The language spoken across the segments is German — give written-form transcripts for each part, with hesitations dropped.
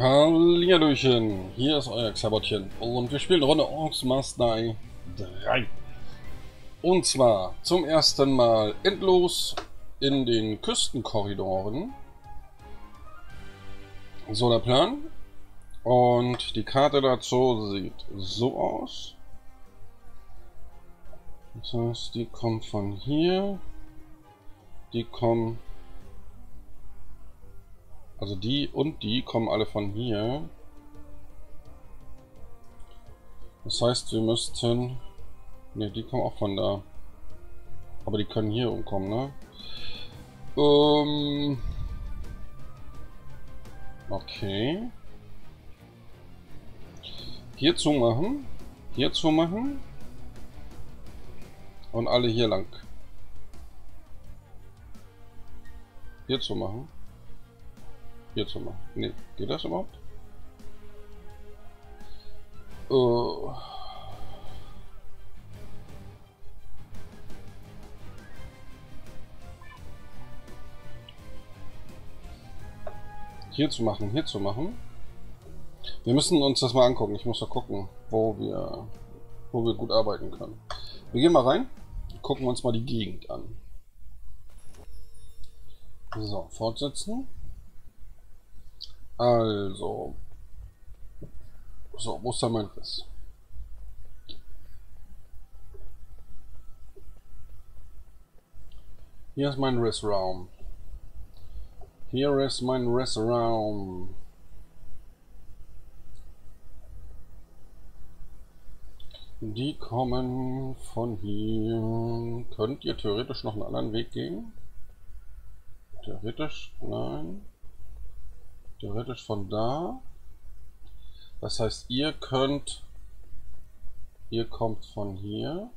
Hallihallöchen, hier ist euer Xabottchen und wir spielen Runde Orcs Must Die 3. Und zwar zum ersten Mal endlos in den Küstenkorridoren. So der Plan. Und die Karte dazu sieht so aus. Das heißt, die kommt von hier. Die kommen... Also die kommen alle von hier. Das heißt, wir müssten... Ne, die kommen auch von da. Aber die können hier umkommen, ne? Okay. Hier zu machen. Hier zu machen. Und alle hier lang. Hier zu machen. Hier zu machen. Ne, geht das überhaupt? Hier zu machen, hier zu machen. Wir müssen uns das mal angucken. Ich muss da gucken, wo wir gut arbeiten können. Wir gehen mal rein, gucken uns mal die Gegend an. So, fortsetzen. Also. So, wo ist da mein Riss? Hier ist mein Rissraum. Hier ist mein Rissraum. Die kommen von hier. Könnt ihr theoretisch noch einen anderen Weg gehen? Theoretisch? Nein. Theoretisch von da. Das heißt, ihr kommt von hier.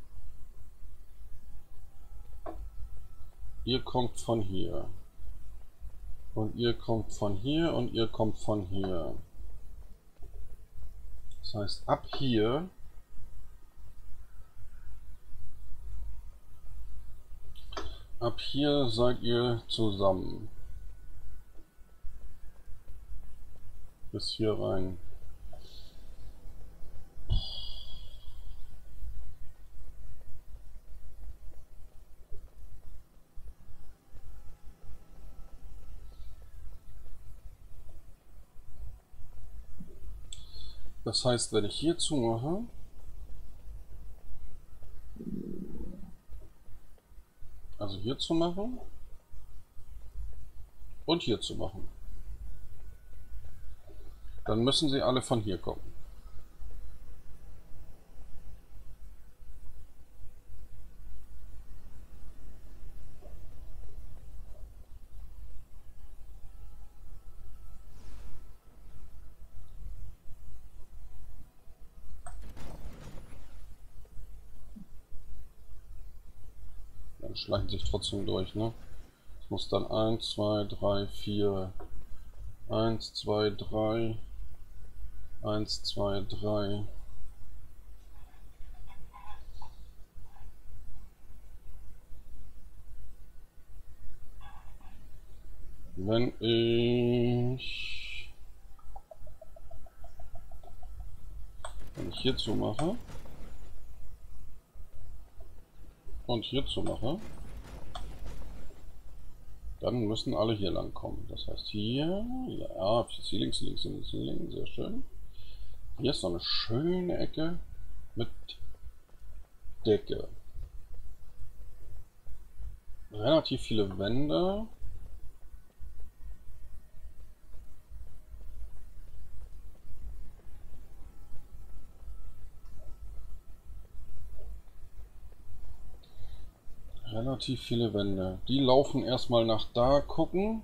Ihr kommt von hier. Und ihr kommt von hier und ihr kommt von hier. Das heißt, ab hier seid ihr zusammen. Bis hier rein. Das heißt, wenn ich hier zumache, also hier zu machen und hier zu machen, dann müssen sie alle von hier kommen. Schleichen sich trotzdem durch, ne? Es muss dann 1, 2, 3, 4, 1, 2, 3, 1, 2, 3. Wenn ich hier zu mache und hierzu mache, dann müssen alle hier lang kommen. Das heißt hier, ja, hier links, links, links, links, sehr schön. Hier ist noch eine schöne Ecke mit Decke. Relativ viele Wände. Relativ viele Wände. Die laufen erstmal nach da gucken,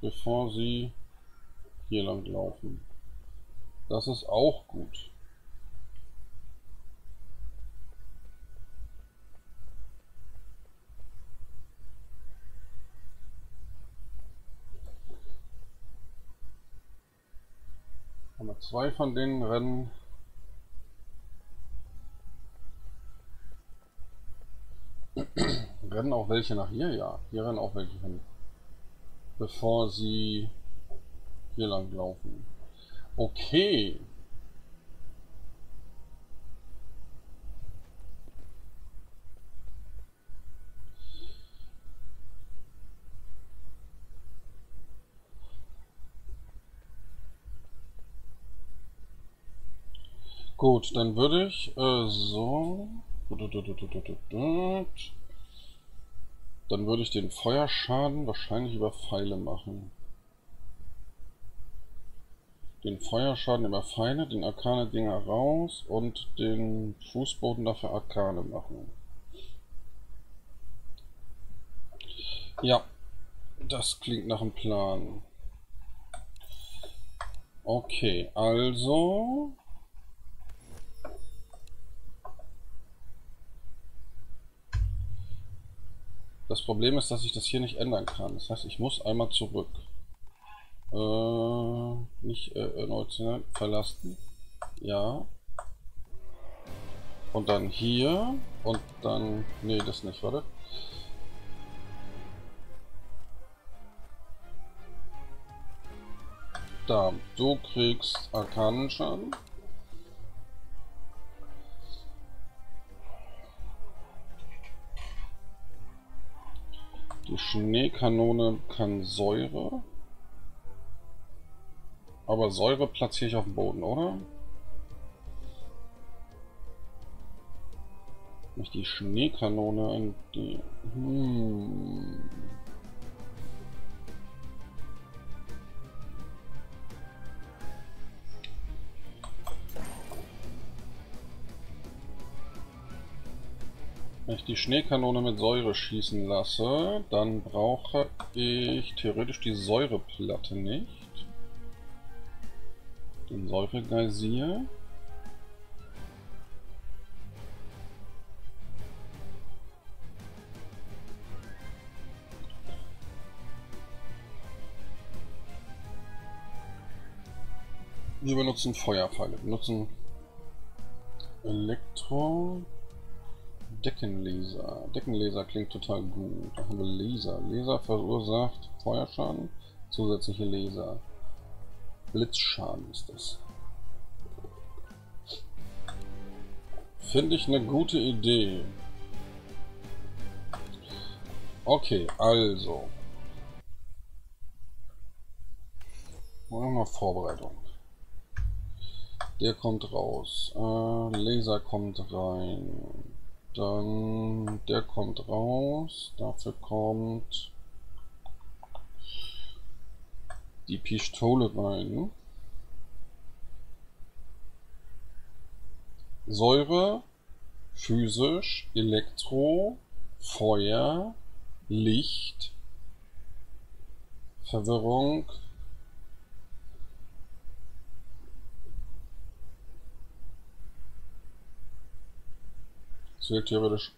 bevor sie hier lang laufen. Das ist auch gut. Aber zwei von denen rennen. Rennen auch welche nach hier? Ja, hier rennen auch welche hin. Bevor sie hier lang laufen. Okay. Gut, dann würde ich so. Dann würde ich den Feuerschaden wahrscheinlich über Pfeile machen. Den Feuerschaden über Pfeile, den Arkane-Dinger raus und den Fußboden dafür Arkane machen. Ja, das klingt nach einem Plan. Okay, also... Das Problem ist, dass ich das hier nicht ändern kann. Das heißt, ich muss einmal zurück. Nicht erneut verlassen. Ja. Und dann hier. Und dann... Nee, das nicht, warte. Da. Du kriegst Arkanenschaden. Die Schneekanone kann Säure. Aber Säure platziere ich auf dem Boden, oder? Nicht die Schneekanone in die... Wenn ich die Schneekanone mit Säure schießen lasse, dann brauche ich theoretisch die Säureplatte nicht. Den Säuregeysir. Wir benutzen Feuerpfeile. Wir benutzen Elektro... Deckenlaser. Deckenlaser klingt total gut. Da haben wir Laser. Laser verursacht Feuerschaden, zusätzliche Laser. Blitzschaden ist das. Finde ich eine gute Idee. Okay, also. Machen wir mal Vorbereitung. Der kommt raus. Laser kommt rein. Dann der kommt raus, dafür kommt die Pistole rein. Säure, physisch, Elektro, Feuer, Licht, Verwirrung. Zählt theoretisch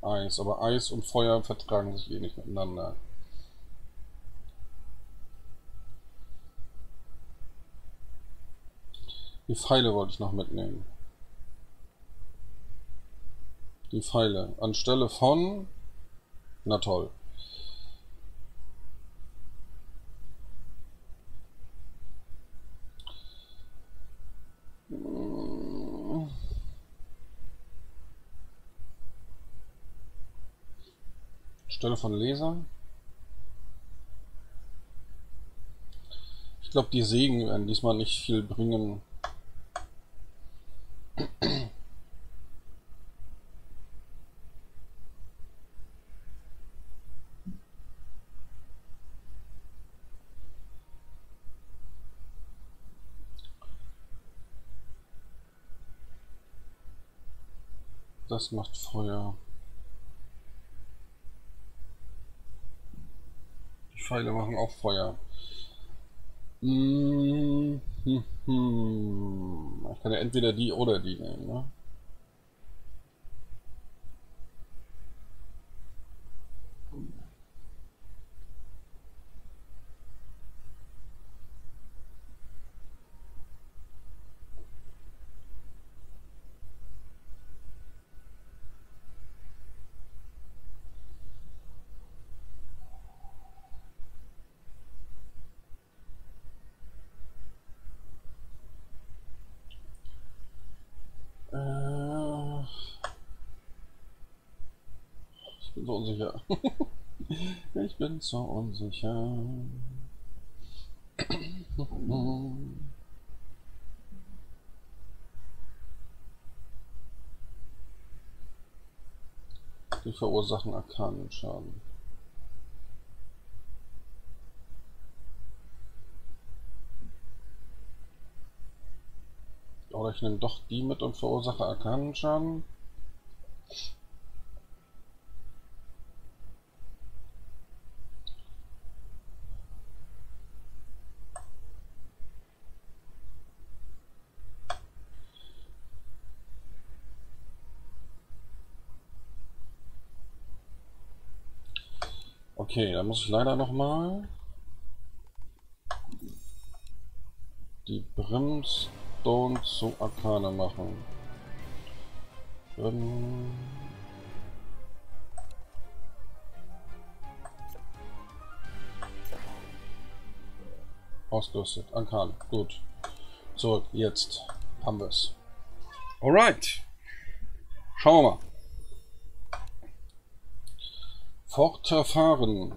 Eis, aber Eis und Feuer vertragen sich eh nicht miteinander. Die Pfeile wollte ich noch mitnehmen. Die Pfeile anstelle von... Na toll. Stelle von Laser. Ich glaube, die Segen werden diesmal nicht viel bringen. Das macht Feuer. Pfeile machen auch Feuer. Ich kann ja entweder die oder die nehmen, ne? so unsicher. Ich bin so unsicher. Die verursachen arkanen Schaden. Oder ich nehme doch die mit und verursache arkanen Schaden. Okay, da muss ich leider nochmal die Brimstone zu Arkane machen. Ausgerüstet, Arkane, gut. So, jetzt haben wir es. Alright, schauen wir mal. Fortfahren.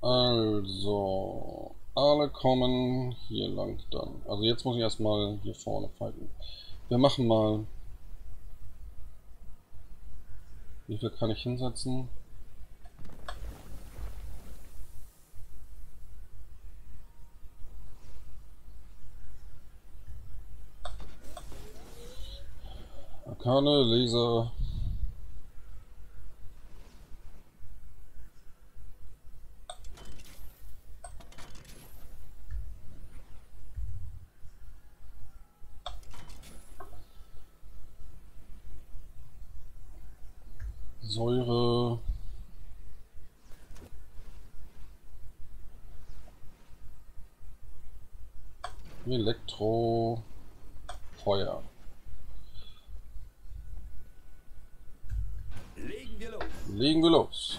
Also, alle kommen hier lang dann. Also jetzt muss ich erstmal hier vorne fighten. Wir machen mal... Wie viel kann ich hinsetzen? Arkane, Laser... Säure. Elektro. Feuer. Legen wir los. Legen wir los.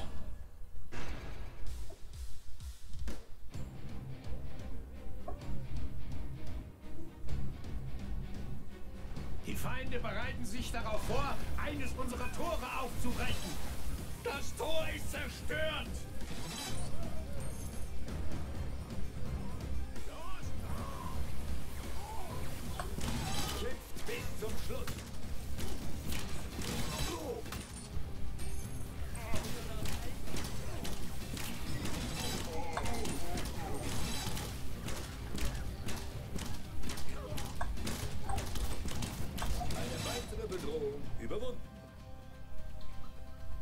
Die Feinde bereiten sich darauf vor, eines unserer Tore aufzubrechen. Das Tor ist zerstört. Kämpft bis zum Schluss.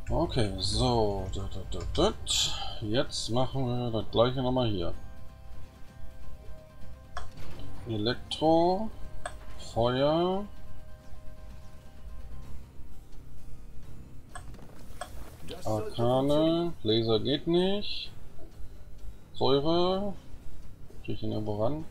Okay, so, jetzt machen wir das gleiche nochmal hier. Elektro, Feuer. Arkane, Laser geht nicht. Säure, kriege ich ihn irgendwo ran.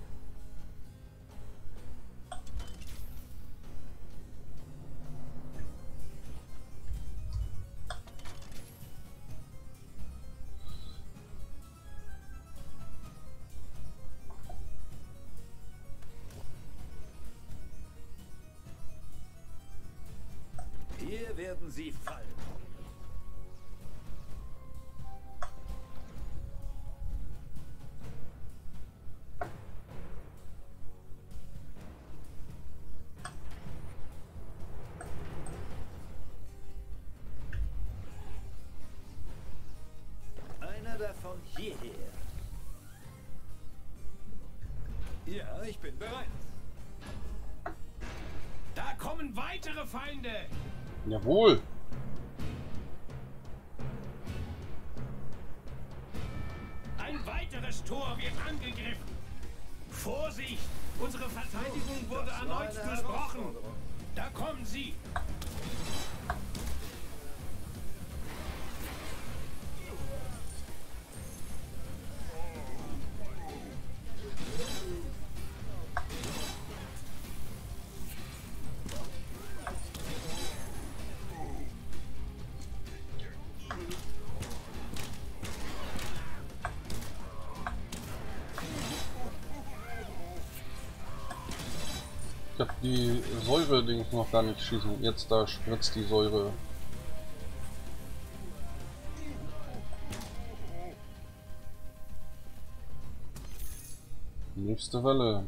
Werden sie fallen. Einer davon hierher. Ja, ich bin bereit. Da kommen weitere Feinde. Jawohl! Ein weiteres Tor wird angegriffen! Vorsicht! Unsere Verteidigung wurde erneut durchbrochen! Da kommen sie! Ich hab die Säure-Dings noch gar nicht schießen. Jetzt da spritzt die Säure. Nächste Welle.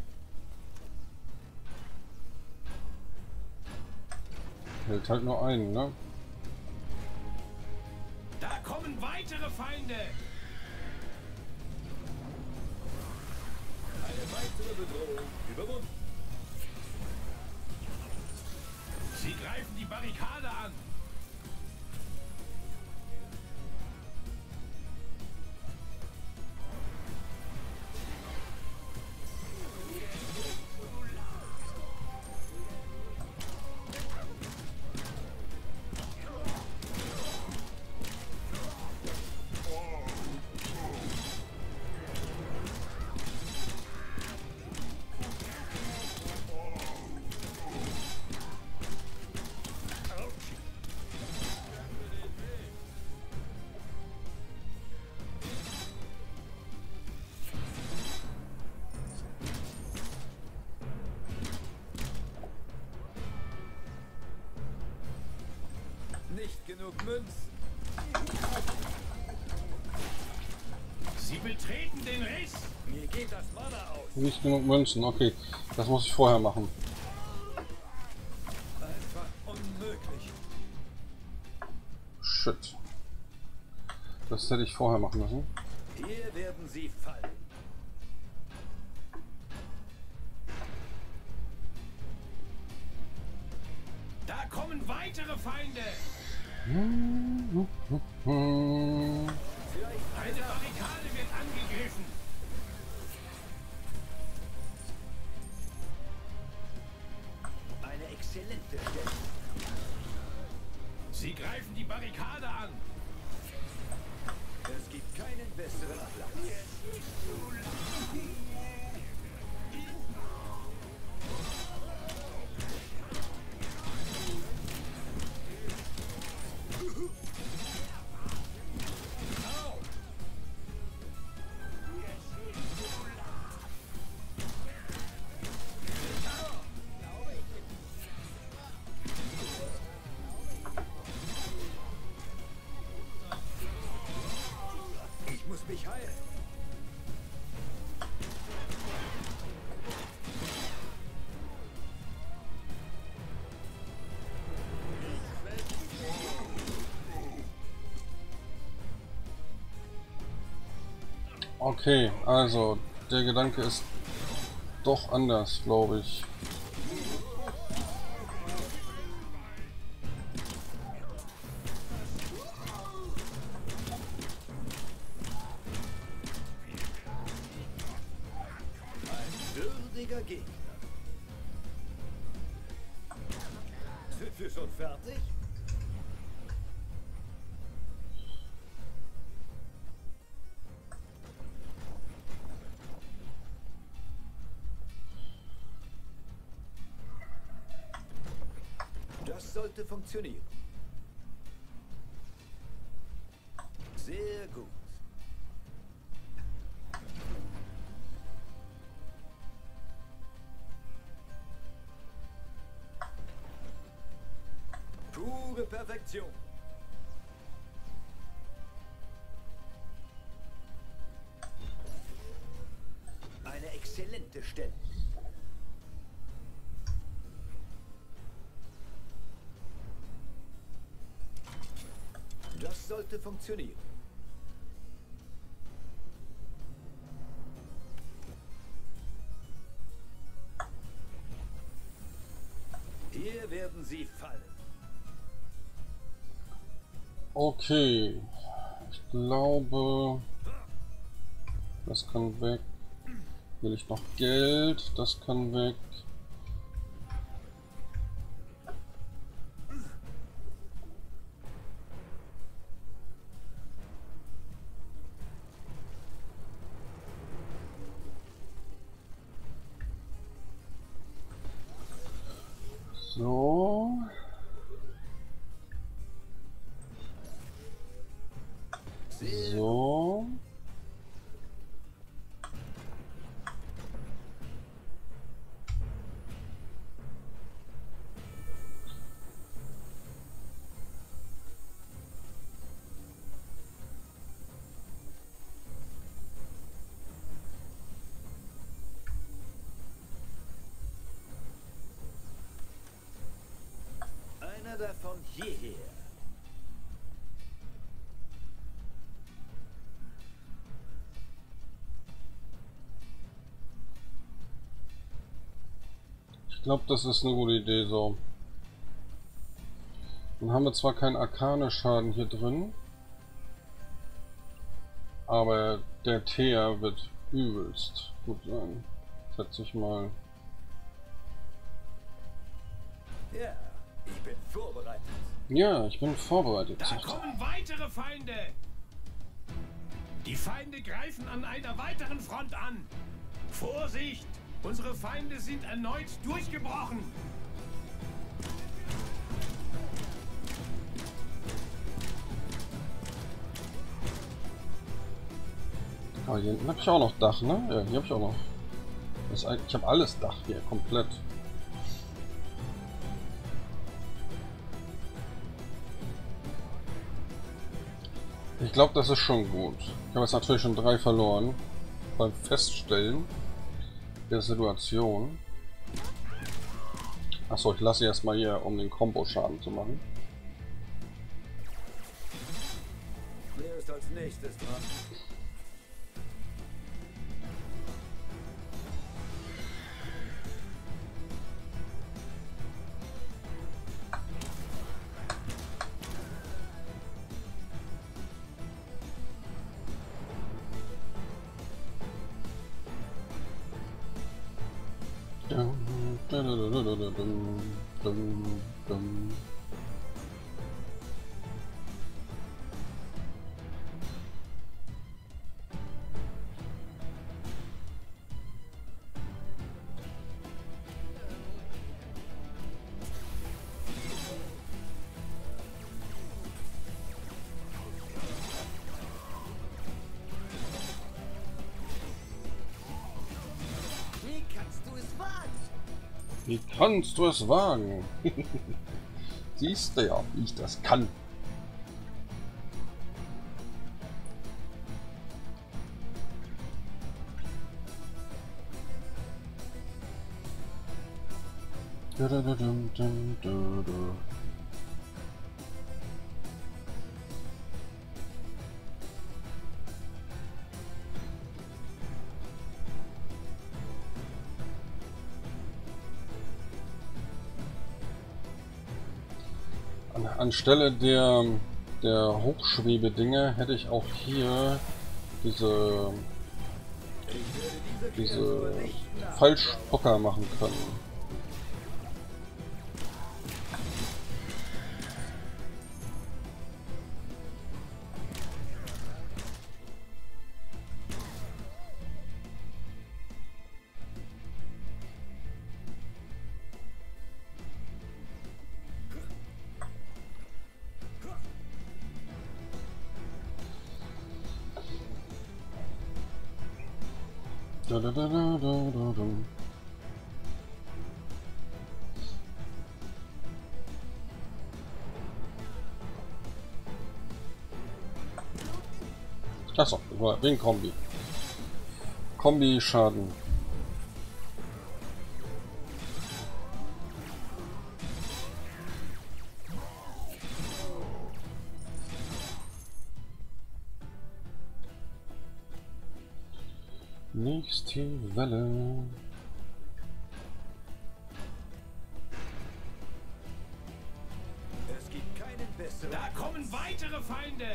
Hält halt nur einen, ne? Da kommen weitere Feinde! Eine weitere Bedrohung überwunden. Sie greifen die Barrikade an! Nicht genug Münzen. Sie betreten den Riss. Mir geht das Mana aus. Nicht genug Münzen, okay. Das muss ich vorher machen. Einfach unmöglich. Shit. Das hätte ich vorher machen müssen. Hier werden sie fallen. Da kommen weitere Feinde. Eine Barrikade wird angegriffen. Eine exzellente Stelle. Sie greifen die Barrikade an. Es gibt keinen besseren Platz. Okay, also der Gedanke ist doch anders, glaube ich. Sind wir schon fertig? Das sollte funktionieren. Sehr gut. Pure Perfektion. Eine exzellente Stelle. Das sollte funktionieren. Hier werden sie fallen. Okay, ich glaube, das kann weg. Will ich noch Geld? Das kann weg. So. So. Mörder von jeher. Ich glaube, das ist eine gute Idee so. Dann haben wir zwar keinen Arkane-Schaden hier drin, aber der Thea wird übelst gut sein. Schätze ich mal. Ja, ich bin vorbereitet. Da kommen weitere Feinde! Die Feinde greifen an einer weiteren Front an! Vorsicht! Unsere Feinde sind erneut durchgebrochen! Ah, hier hinten habe ich auch noch Dach, ne? Ja, hier habe ich auch noch. Ich habe alles Dach hier, komplett. Ich glaube, das ist schon gut. Ich habe jetzt natürlich schon 3 verloren. Beim Feststellen der Situation. Achso, ich lasse erstmal hier, um den Kombo-Schaden zu machen. Wer ist als nächstes dran? Wie kannst du es wagen? Siehst du ja, wie ich das kann. Anstelle der Hochschwebedinge hätte ich auch hier diese Fallspocker machen können. Achso, wegen Kombi-Schaden. Nächste Welle. Es gibt keinen besseren. Da kommen weitere Feinde.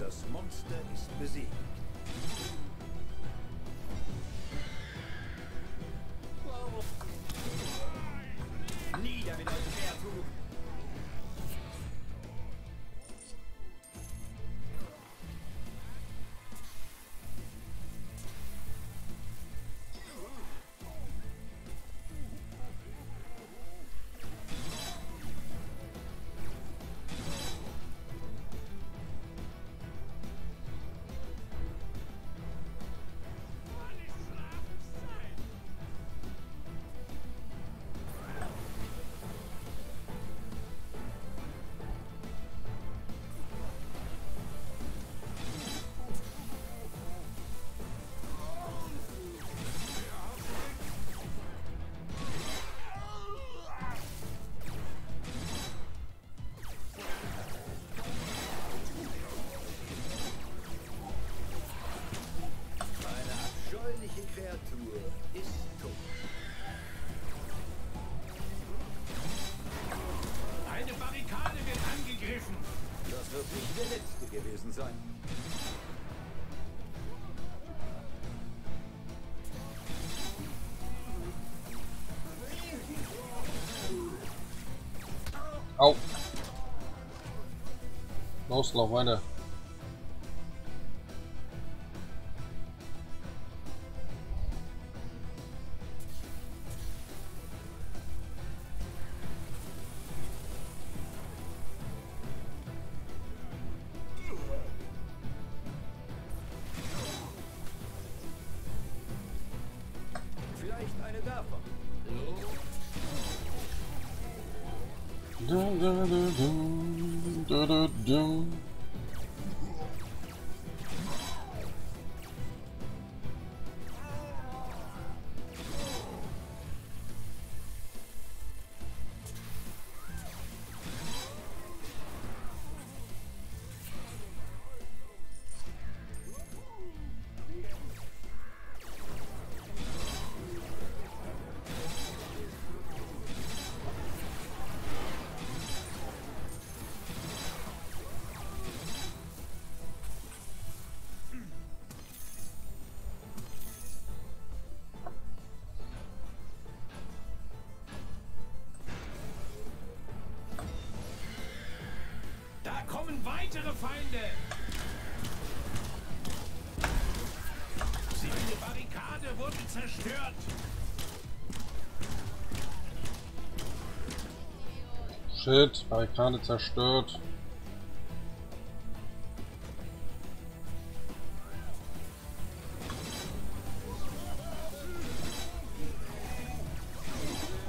Das Monster ist besiegt. Nieder mit eurem Schwert! Kreatur ist tot. Eine Barrikade wird angegriffen. Das wird nicht der letzte gewesen sein. Au. Los, lauf weiter. Weitere Feinde! Seine Barrikade wurde zerstört! Shit, Barrikade zerstört!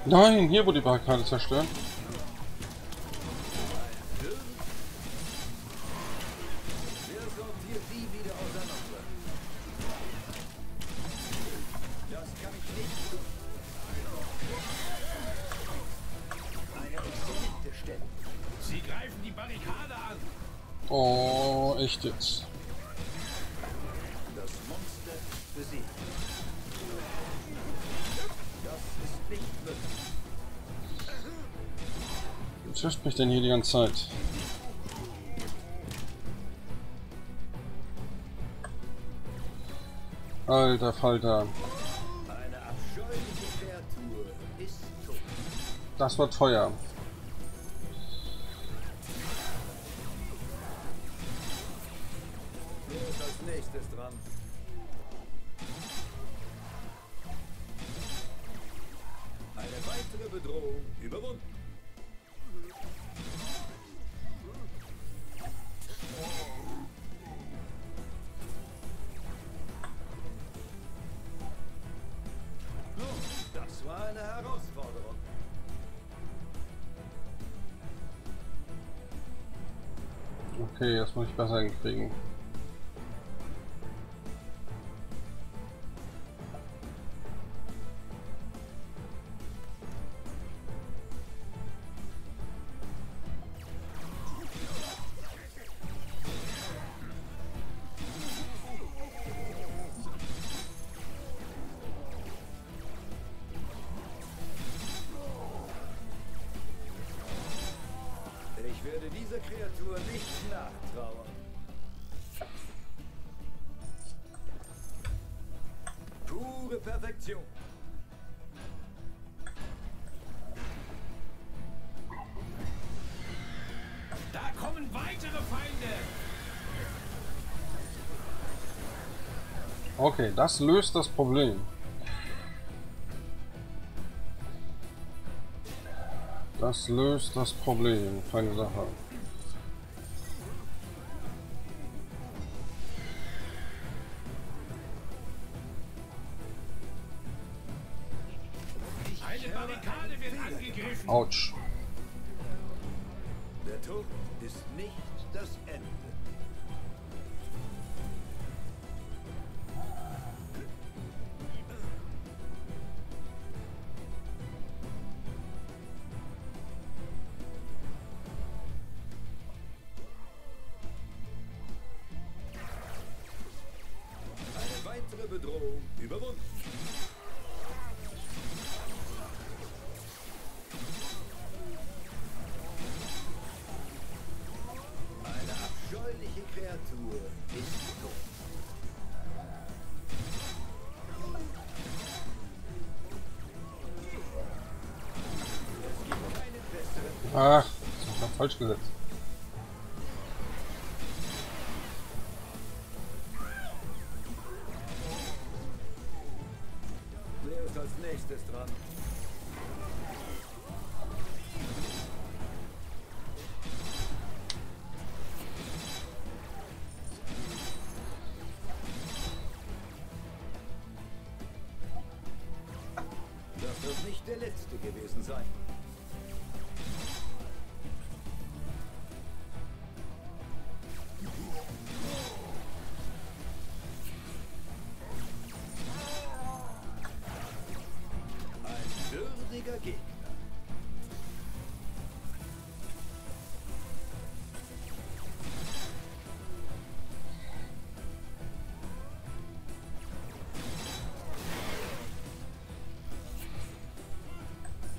Nein, hier wurde die Barrikade zerstört! Jetzt. Das Monster besiegt. Das ist nicht möglich. Was trifft mich denn hier die ganze Zeit? Alter Falter. Eine abscheuliche Kreatur ist tot. Das war teuer. Okay, das muss ich besser hinkriegen. Perfektion. Da kommen weitere Feinde. Okay, das löst das Problem. Das löst das Problem. Feine Sache. Autsch. Der Tod ist nicht das Ende. Eine weitere Ihre Bedrohung überwunden. Eine abscheuliche Kreatur ist tot. Ach, das ist doch falsch gesetzt. Wer ist als nächstes dran? Das wird nicht der letzte gewesen sein. Gegner.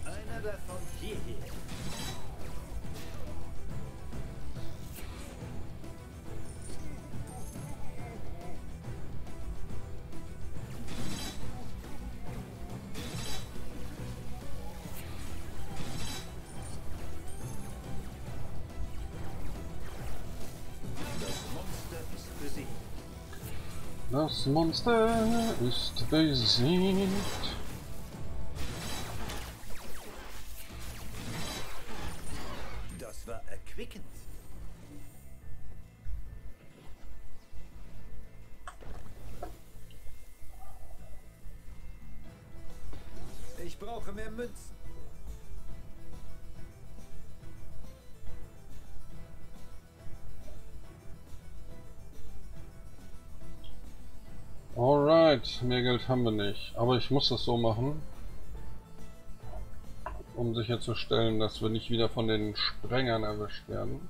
Einer davon hierher. Das Monster ist besiegt. Das war erquickend. Ich brauche mehr Münzen. Alright, mehr Geld haben wir nicht, aber ich muss das so machen, um sicherzustellen, dass wir nicht wieder von den Sprengern erwischt werden.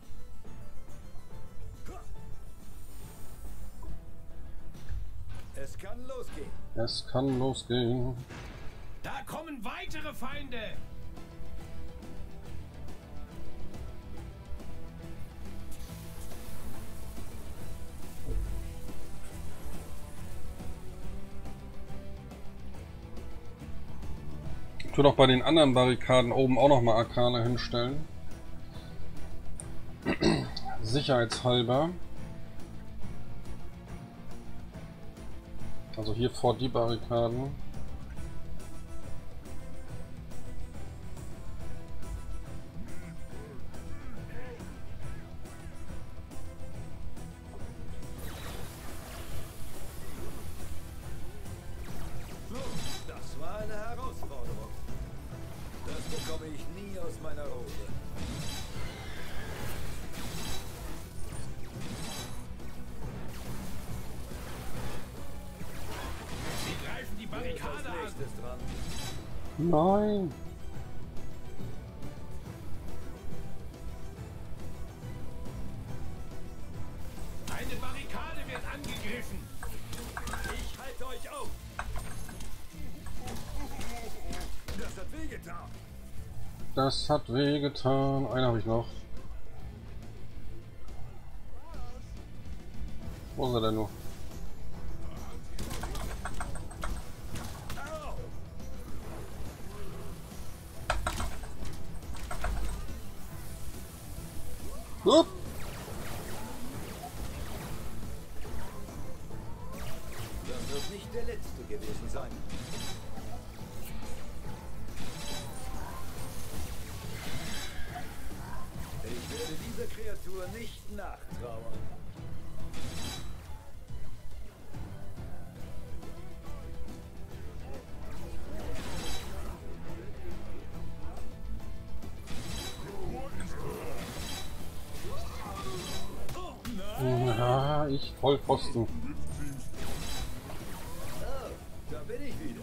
Es kann losgehen. Es kann losgehen. Da kommen weitere Feinde! Ich tue doch bei den anderen Barrikaden oben auch nochmal Arkane hinstellen. Sicherheitshalber. Also hier vor die Barrikaden. Das war eine Herausforderung. Das bekomme ich nie aus meiner Hose. Sie greifen die Barrikade an. Nein. Eine Barrikade wird angegriffen. Ich halte euch auf. Das hat wehgetan. Das hat wehgetan. Einen habe ich noch. Wo ist er denn nur? Hup. Das wird nicht der letzte gewesen sein. Ich werde dieser Kreatur nicht nachtrauern. Na, ich Vollpfosten. Oh, da bin ich wieder.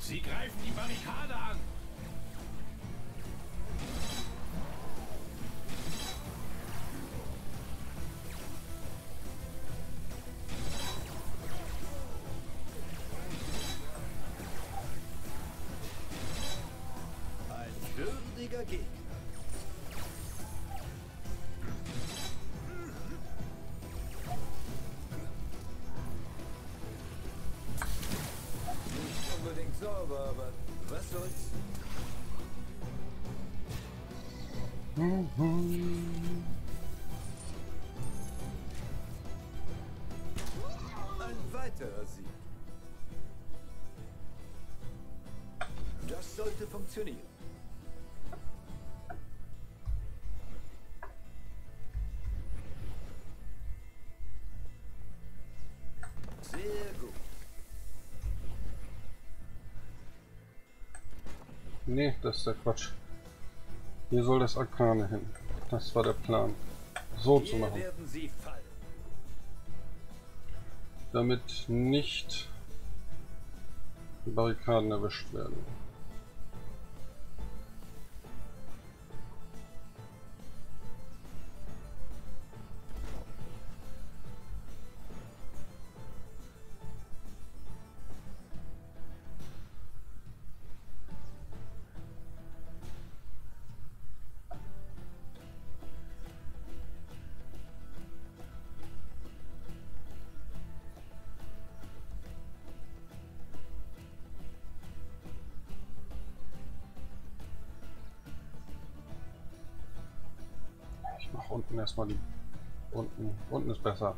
Sie greifen die Barrikade an. Gegner. Nicht unbedingt sauber, aber was soll's? Ein weiterer Sieg. Das sollte funktionieren. Sehr gut. Nee, das ist der Quatsch. Hier soll das Arkane hin. Das war der Plan. So zu machen. Damit nicht die Barrikaden erwischt werden. Nach unten erstmal die. Unten ist besser.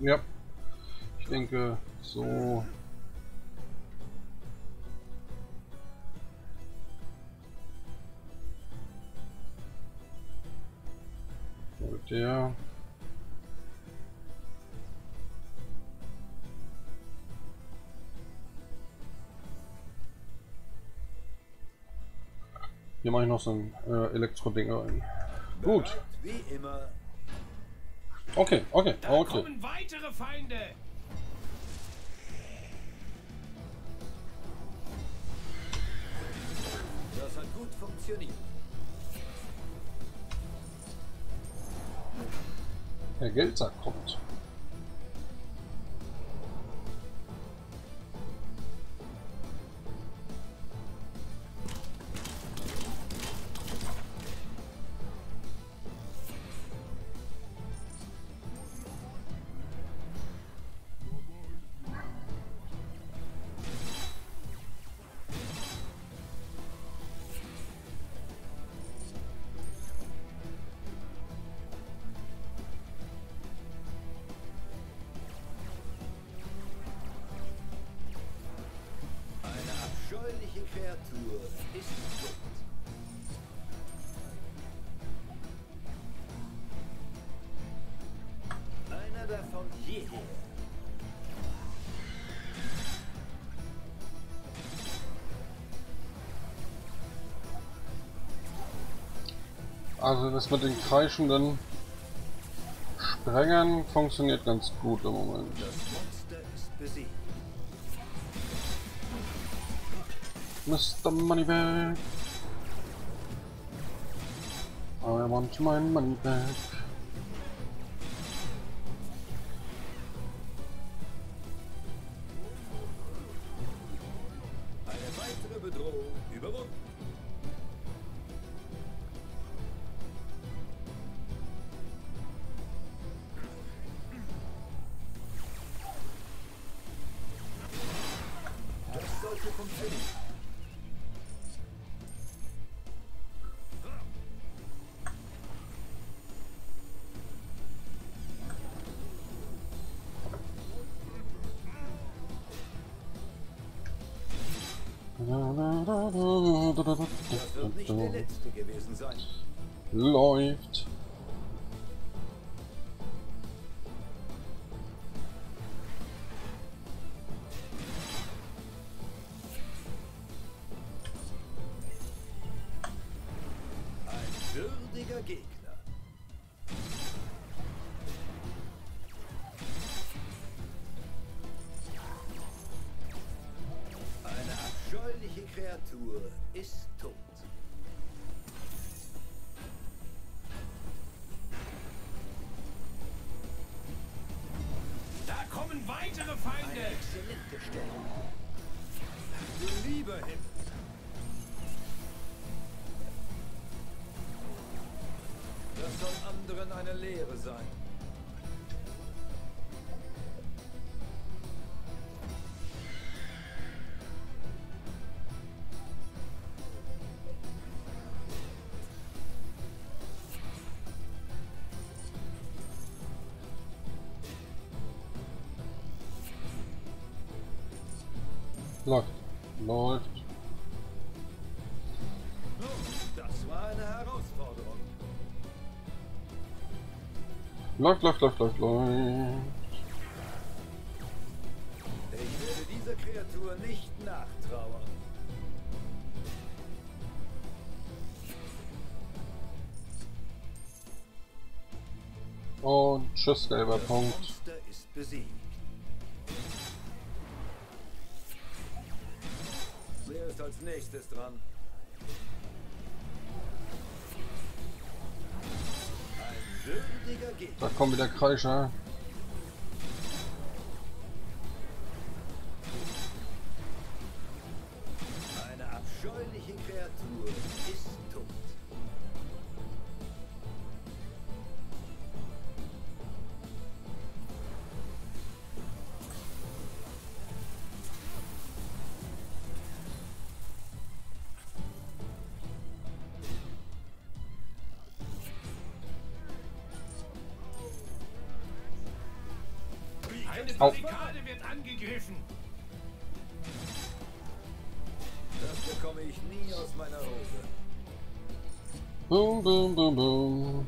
Ja, ich denke, so und der hier mache ich noch so ein Elektro-Ding rein. Gut. Wie immer. Okay. Da kommen weitere Feinde. Das hat gut funktioniert. Der Geldsack kommt. Die Kreatur ist tot. Einer davon hierher. Also das mit den kreischenden Sprengern funktioniert ganz gut im Moment. Das Monster ist besiegt. Mr. Moneybag. I want my money back. Eine weitere Bedrohung überwunden. Das sollte funktionieren. Das wird nicht der letzte gewesen sein. Läuft. Ein Riesiger Gegner. Eine abscheuliche Kreatur ist tot. Da kommen weitere Feinde! Eine exzellente Stellung. Du lieber Himmel! Das soll anderen eine Lehre sein. Läuft. Läuft. Das war eine Herausforderung. Läuft, läuft, läuft, läuft, läuft. Ich werde dieser Kreatur nicht nachtrauern. Und tschüss, gelber Punkt. Das Monster ist besiegt. Wer ist als nächstes dran? Da kommt wieder Kreischer. Eine abscheuliche Kreatur ist tot. Eine Barrikade wird angegriffen. Das bekomme ich nie aus meiner Hose. Boom, boom, boom, boom.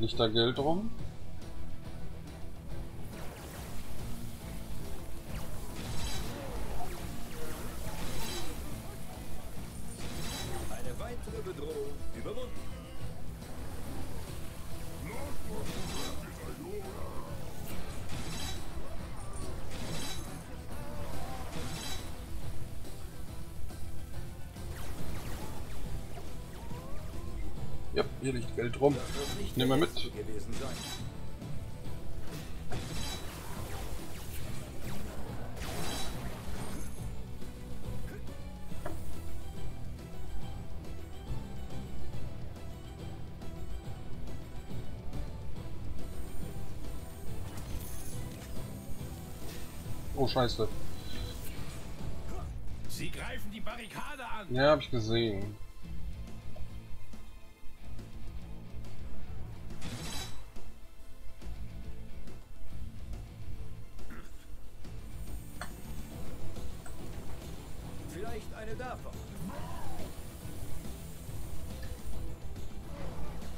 Liegt da Geld rum? Eine weitere Bedrohung überwunden. Ja, hier liegt Geld rum. Ich nehme mal mit. Oh, Scheiße. Sie greifen die Barrikade an. Ja, hab ich gesehen. Vielleicht eine davon.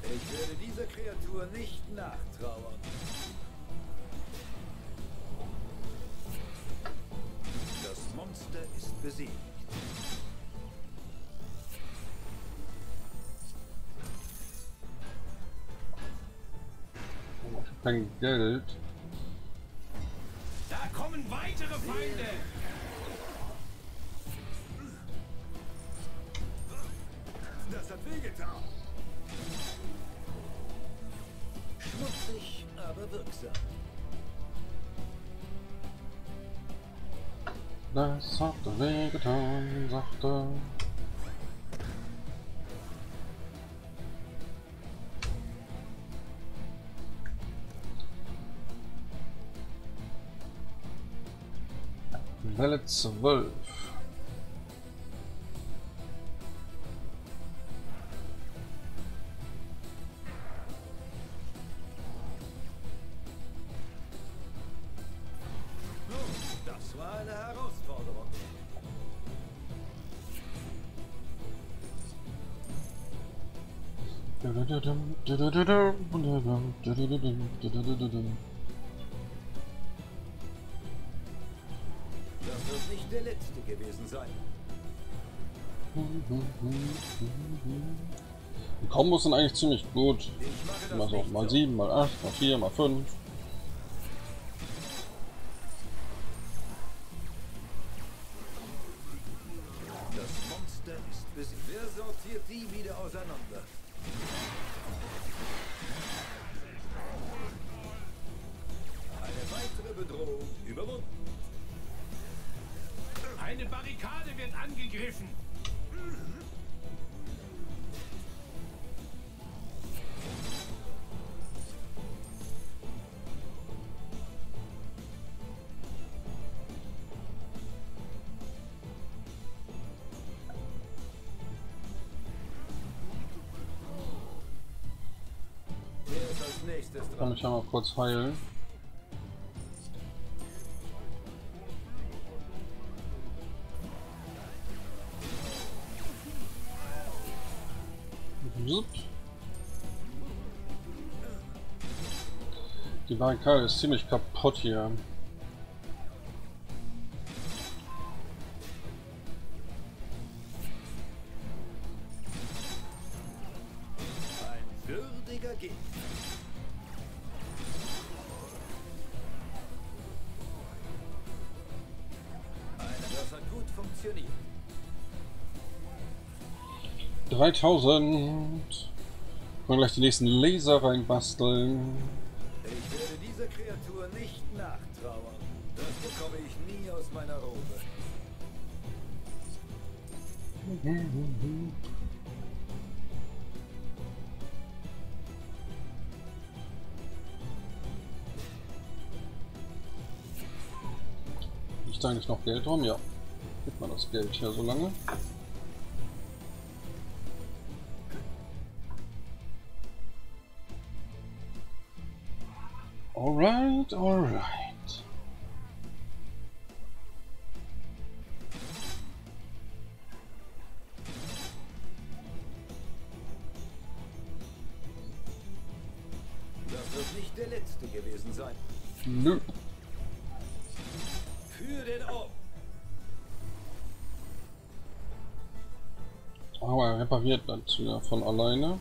Ich werde dieser Kreatur nicht nachtrauern. Das Monster ist besiegt. Kein Geld. Da kommen weitere Feinde. Das hat wehgetan. Schmutzig, aber wirksam. Das hat wehgetan, sagt er. Welle 12. Das war eine Herausforderung. Das wird nicht der letzte gewesen sein. Die Kombos sind eigentlich ziemlich gut. Immer so mal 7, mal 8, mal 4, mal 5. Ich kann mich ja mal kurz heilen. Die Barrikade ist ziemlich kaputt hier. Funktioniert. 3000. Können gleich die nächsten Laser reinbasteln. Ich werde dieser Kreatur nicht nachtrauern. Das bekomme ich nie aus meiner Robe. Ist da eigentlich noch Geld rum? Ja. Gibt man das Geld hier so lange? Alright, alright. Das wird nicht der letzte gewesen sein. Nö. Für den Ort. Aber er repariert das wieder von alleine.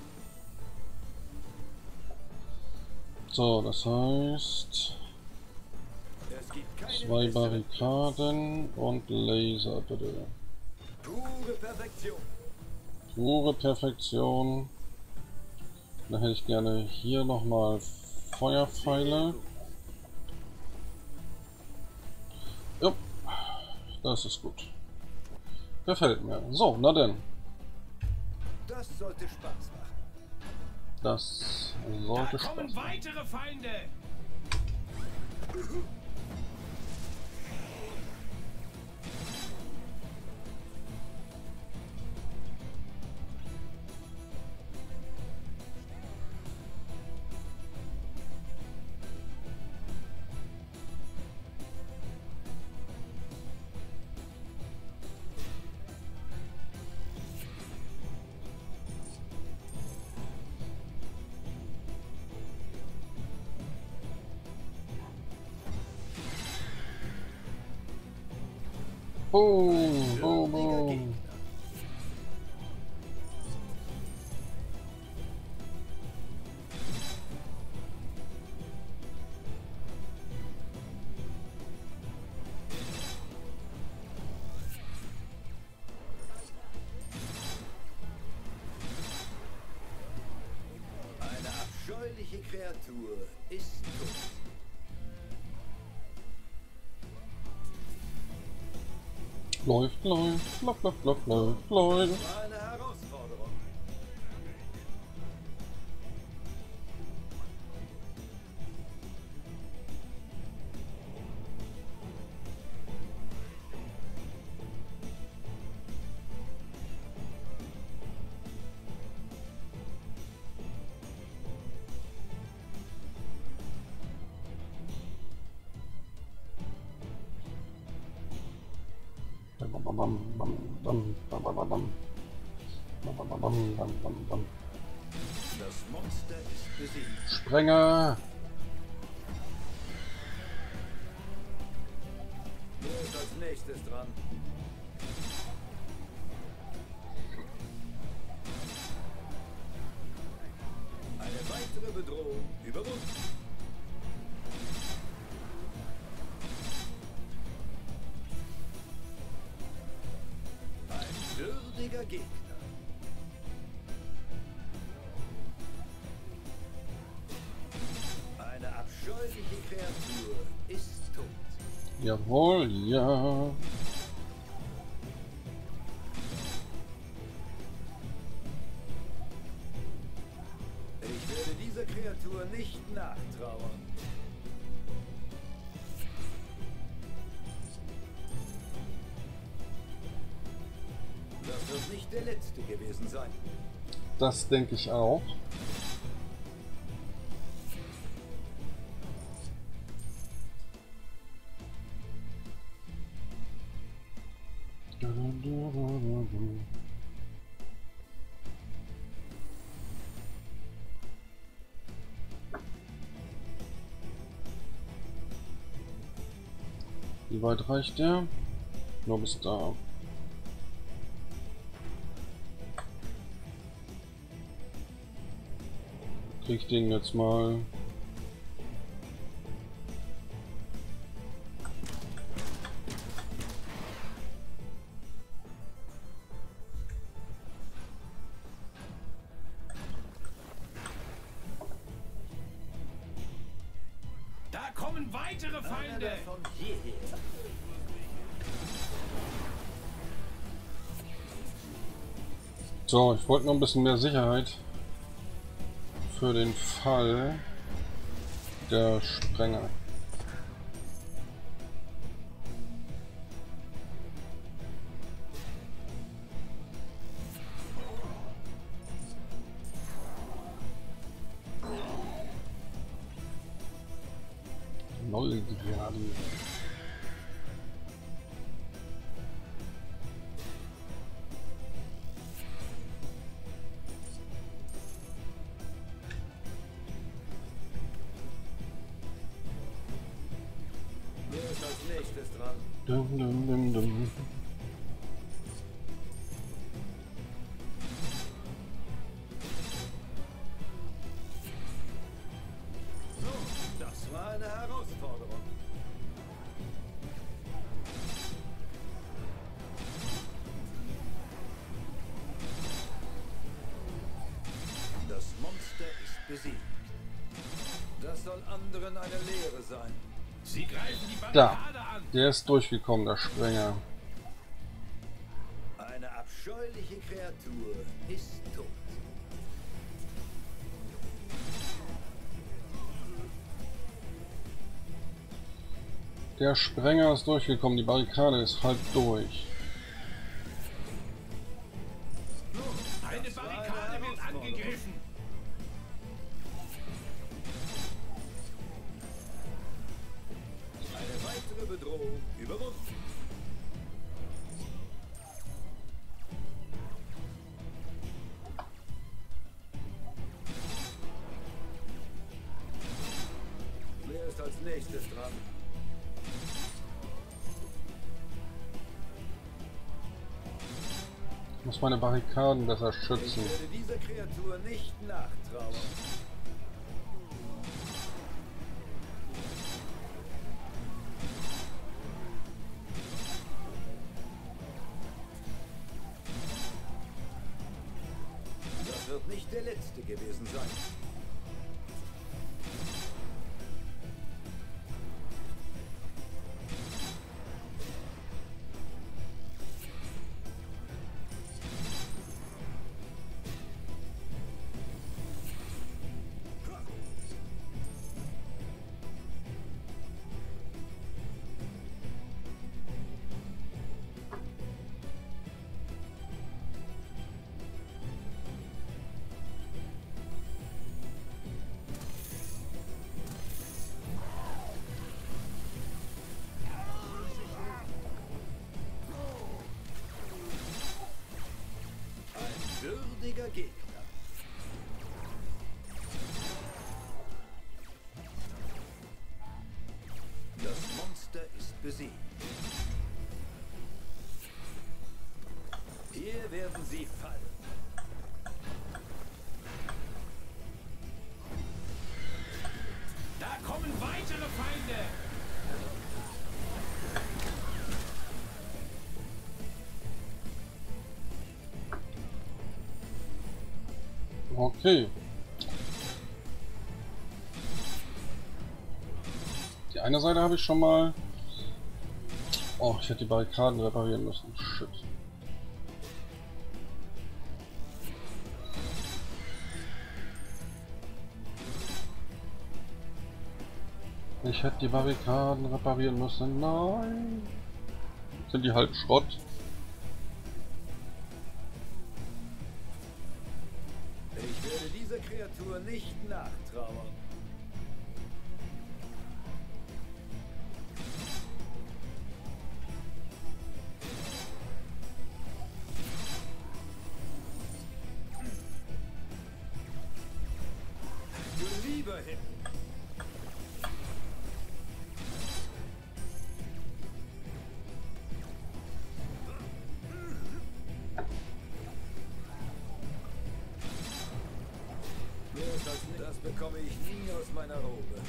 So, das heißt 2 Barrikaden und Laser, bitte. Pure Perfektion. Pure Perfektion. Da hätte ich gerne hier nochmal Feuerpfeile. Jupp, das ist gut. Gefällt mir. So, na denn. Das sollte Spaß machen. Das sollte Spaß machen. Da kommen weitere Feinde. Boom, boom, boom. Eine abscheuliche Kreatur ist tot. Läuft, läuft, läuft, läuft, läuft, läuft, läuft. Eine Herausforderung. Das Monster ist besiegt. Sprenger! Wer ist als nächstes dran? einziger Gegner. Eine abscheuliche Kreatur ist tot. Jawohl, ja. Ich werde dieser Kreatur nicht nachtrauern. Das wird nicht der letzte gewesen sein. Das denke ich auch. Wie weit reicht der? Ich glaube, es ist da. Krieg ich den jetzt mal. Da kommen weitere Feinde! So, ich wollte noch ein bisschen mehr Sicherheit. Für den Fall der Sprenger. Neugraden. Das soll anderen eine Lehre sein. Sie greifen die Barrikade an. Der ist durchgekommen, der Sprenger. Eine abscheuliche Kreatur ist tot. Der Sprenger ist durchgekommen, die Barrikade ist halb durch. Eine Barrikade wird angegriffen. Bedrohung überwunden. Wer ist als nächstes dran? Ich muss meine Barrikaden besser schützen. Ich werde dieser Kreatur nicht nachtrauern. Nicht der letzte gewesen sein. Würdiger Gegner. Das Monster ist besiegt. Hier werden sie fallen. Da kommen weitere Feinde. Okay. Die eine Seite habe ich schon mal... Oh, ich hätte die Barrikaden reparieren müssen. Shit. Ich hätte die Barrikaden reparieren müssen. Nein. Sind die halb Schrott? Ich werde dieser Kreatur nicht nachtrauern. Du lieber hin. Das bekomme ich nie aus meiner Robe.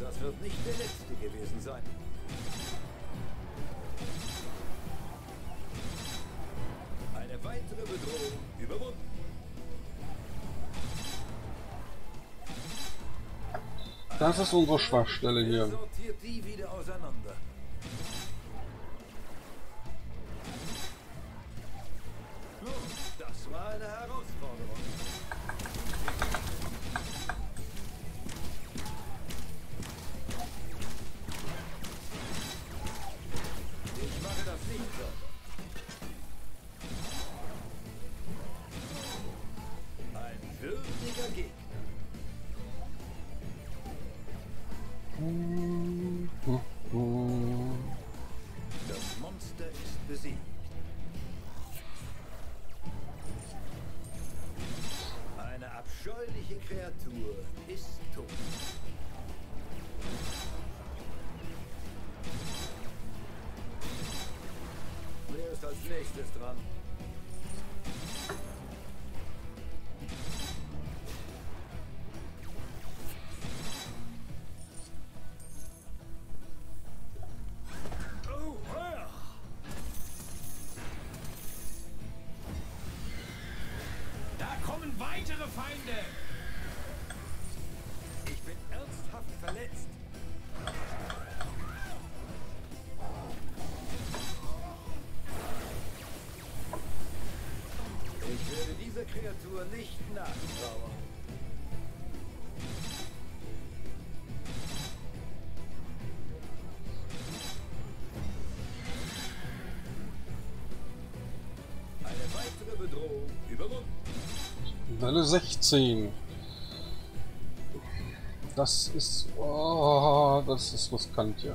Das wird nicht der letzte gewesen sein. Eine weitere Bedrohung überwunden. Das ist unsere Schwachstelle hier. Sortiert die wieder auseinander. Das war eine Herausforderung. Ich mache das nicht sauber. Ein würdiger Gegner. Das Monster ist besiegt. Die abscheuliche Kreatur ist tot. Wer ist als nächstes dran? Weitere Feinde! Ich bin ernsthaft verletzt. Ich werde dieser Kreatur nicht nachtrauern. Eine weitere Bedrohung überwunden. Welle 16. Das ist... Oh, das ist riskant, ja.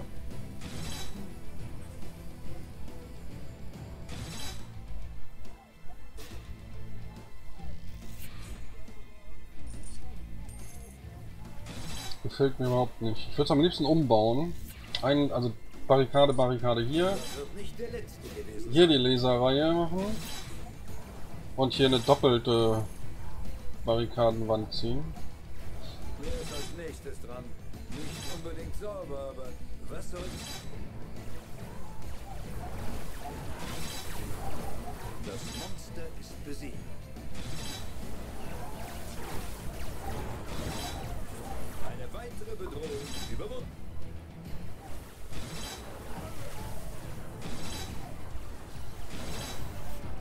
Gefällt mir überhaupt nicht. Ich würde es am liebsten umbauen. Also Barrikade hier. Hier die Laserreihe machen. Und hier eine doppelte... Barrikadenwand ziehen. Wer ist als nächstes dran? Nicht unbedingt sauber, aber was soll's? Das Monster ist besiegt. Eine weitere Bedrohung überwunden.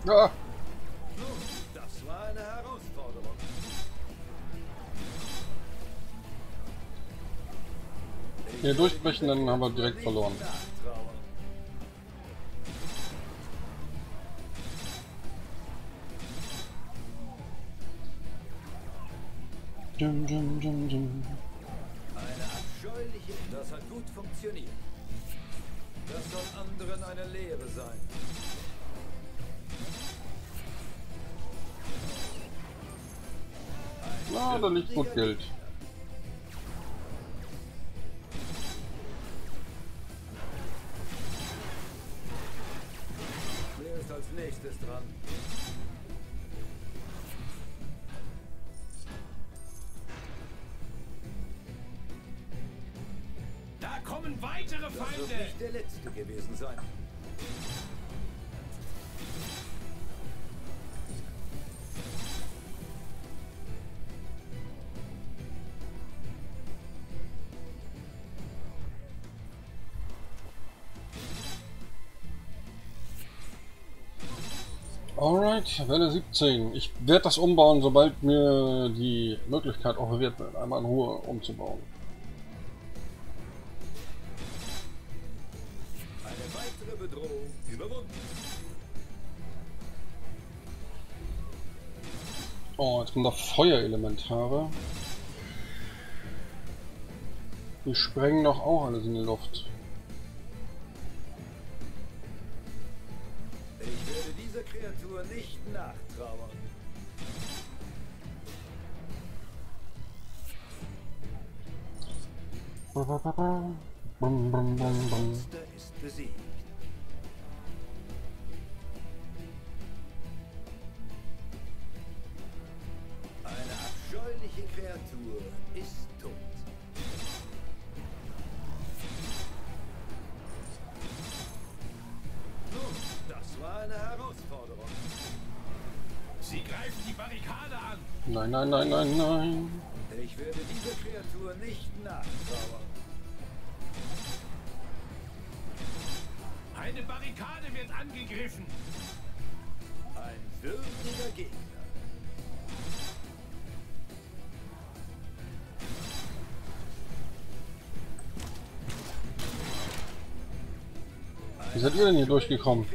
Ah. Das war eine Herausforderung. Hier durchbrechen, dann haben wir direkt verloren. Dum, dum, dum, dum. Eine abscheuliche, das hat gut funktioniert. Das soll anderen eine Lehre sein. Na, da liegt gut Geld. Wer ist als nächstes dran? Da kommen weitere Feinde! Das wird nicht der letzte gewesen sein. Alright, Welle 17. Ich werde das umbauen, sobald mir die Möglichkeit auch gewährt wird, einmal in Ruhe umzubauen. Eine weitere Bedrohung überwunden. Oh, jetzt kommen da Feuerelementare. Die sprengen doch auch alles in die Luft. Ich werde dieser Kreatur nicht nachtrauern. Das Monster ist besiegt. Eine abscheuliche Kreatur ist tot. Eine Herausforderung. Sie greifen die Barrikade an. Nein, nein, nein, nein, nein. Ich werde diese Kreatur nicht nachtrauern. Eine Barrikade wird angegriffen. Ein würdiger Gegner. Wie seid ihr denn hier durchgekommen?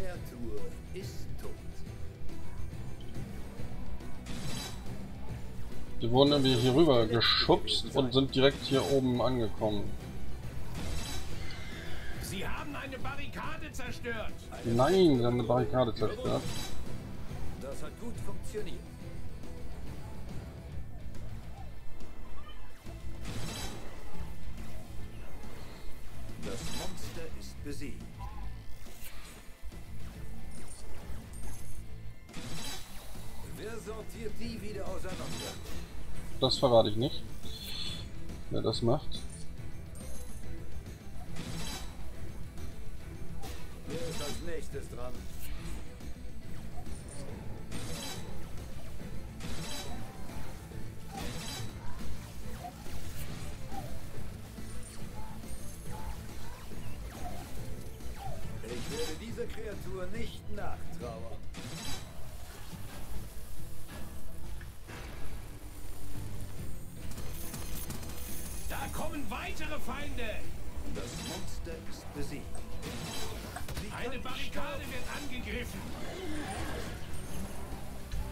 Die wurden irgendwie hier rüber geschubst und sind direkt hier oben angekommen. Sie haben eine Barrikade zerstört. Nein, sie haben eine Barrikade zerstört. Das hat gut funktioniert. Das Monster ist besiegt. Wer sortiert die wieder auseinander? Das verrate ich nicht, wer das macht. Wer ist als nächstes dran? Ich werde dieser Kreatur nicht nachtrauern. Weitere Feinde! Das Monster ist besiegt. Eine Barrikade wird angegriffen.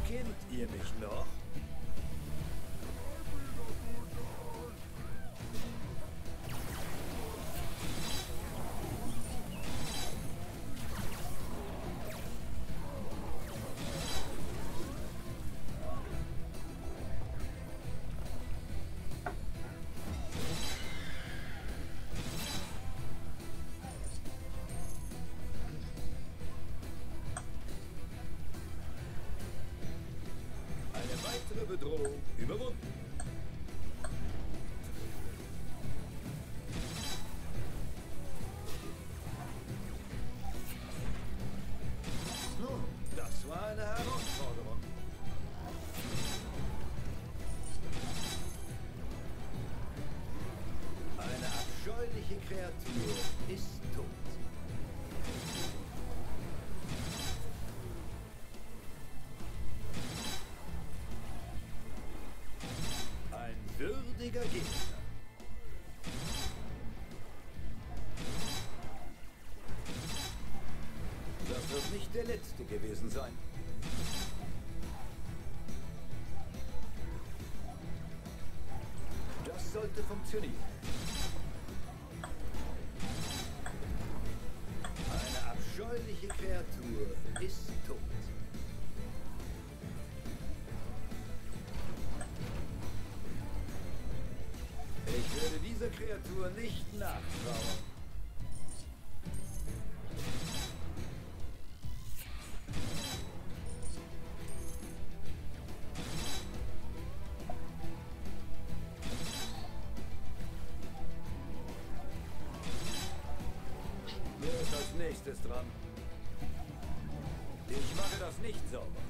Kennt ihr mich noch? Bedrohung überwunden. Das war eine Herausforderung. Eine abscheuliche Kreatur ist tot. Würdiger Gegner. Das wird nicht der letzte gewesen sein. Das sollte funktionieren. Eine abscheuliche Kreatur ist tot. Ich werde dieser Kreatur nicht nachtrauern. Wer ist als nächstes dran? Ich mache das nicht sauber.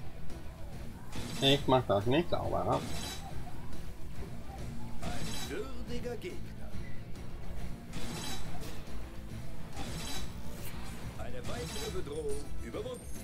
Ich mache das nicht sauber. Würdiger Gegner. Eine weitere Bedrohung überwunden.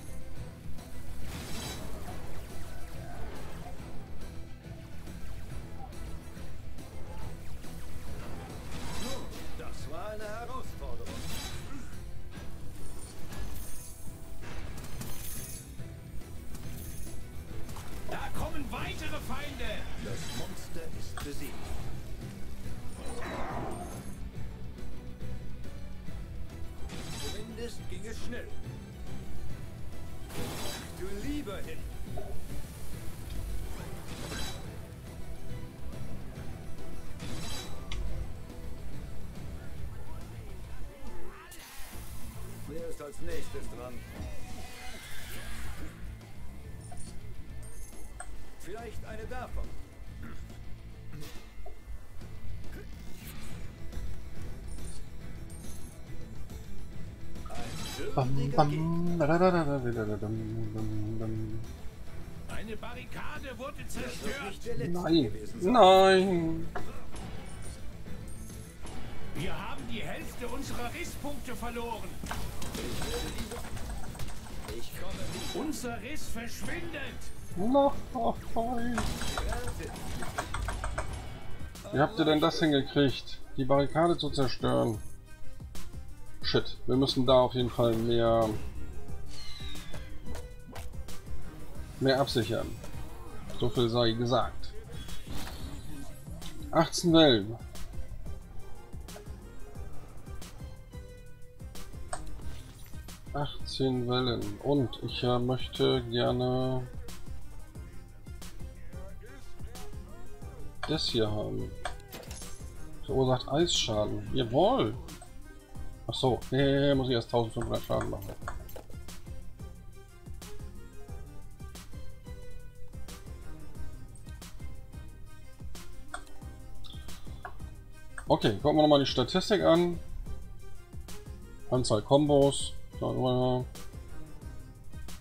geschnitten. Du lieber hin. Wer ist als nächstes dran? Vielleicht eine davon. Eine Barrikade wurde zerstört. Nein, nein. Wir haben die Hälfte unserer Risspunkte verloren. Ich komme. Unser Riss verschwindet. Noch voll. Wie habt ihr denn das hingekriegt, die Barrikade zu zerstören? Shit, wir müssen da auf jeden Fall mehr absichern. So viel sei gesagt. 18 Wellen. Und ich möchte gerne das hier haben. Verursacht Eisschaden. Jawohl! Ach so, nee, muss ich erst 1500 Schaden machen. Okay, gucken wir nochmal die Statistik an. Anzahl Kombos.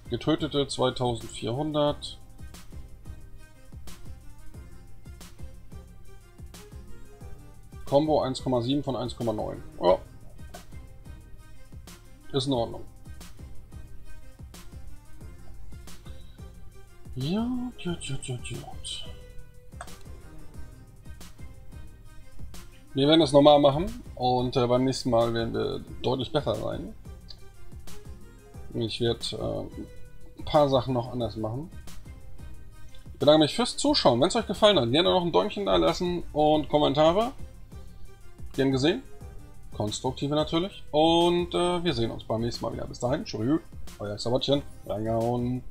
Getötete 2400. Combo 1,7 von 1,9. Oh. Ist in Ordnung. Ja. Wir werden das nochmal machen und beim nächsten Mal werden wir deutlich besser sein. Ich werde ein paar Sachen noch anders machen. Ich bedanke mich fürs Zuschauen. Wenn es euch gefallen hat, gerne noch ein Däumchen da lassen und Kommentare. Gern gesehen. Konstruktive natürlich. Und wir sehen uns beim nächsten Mal wieder. Bis dahin. Tschüss. Euer Sabatchen. Reingehauen.